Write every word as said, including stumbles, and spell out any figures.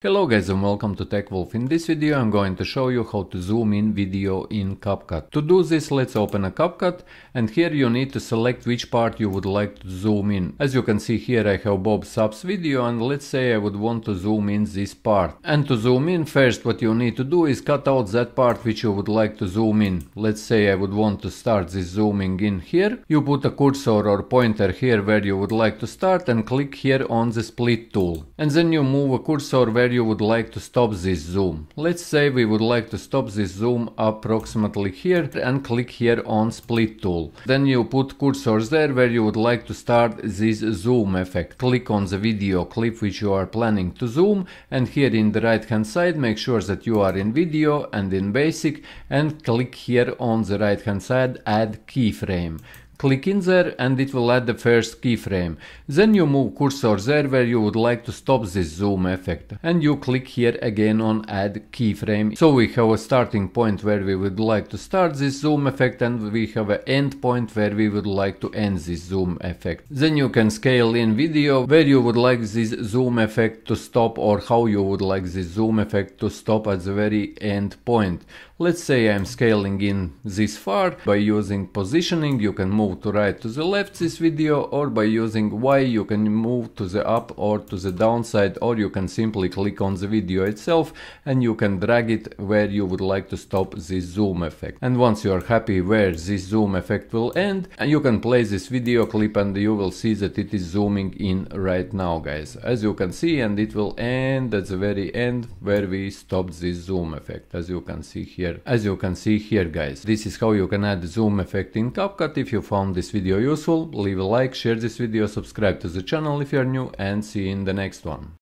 Hello guys and welcome to TechWolf. In this video I'm going to show you how to zoom in video in CapCut. To do this, let's open a CapCut, and here you need to select which part you would like to zoom in. As you can see here I have Bob Sub's video, and let's say I would want to zoom in this part. And to zoom in, first what you need to do is cut out that part which you would like to zoom in. Let's say I would want to start this zooming in here. You put a cursor or pointer here where you would like to start and click here on the split tool. And then you move a cursor where you would like to stop this zoom. Let's say we would like to stop this zoom approximately here and click here on split tool. Then you put cursors there where you would like to start this zoom effect. Click on the video clip which you are planning to zoom, and here in the right hand side make sure that you are in video and in basic, and click here on the right hand side add keyframe. Click in there and it will add the first keyframe. Then you move cursor there where you would like to stop this zoom effect, and you click here again on add keyframe. So we have a starting point where we would like to start this zoom effect, and we have an end point where we would like to end this zoom effect. Then you can scale in video where you would like this zoom effect to stop, or how you would like this zoom effect to stop at the very end point. Let's say I'm scaling in this far. By using positioning you can move to right to the left this video, or by using Y you can move to the up or to the downside, or you can simply click on the video itself and you can drag it where you would like to stop this zoom effect. And once you are happy where this zoom effect will end, and you can play this video clip and you will see that it is zooming in right now guys, as you can see, and it will end at the very end where we stopped this zoom effect, as you can see here. As you can see here guys, this is how you can add zoom effect in CapCut. If you found Found this video useful, leave a like, share this video, subscribe to the channel if you are new, and see you in the next one.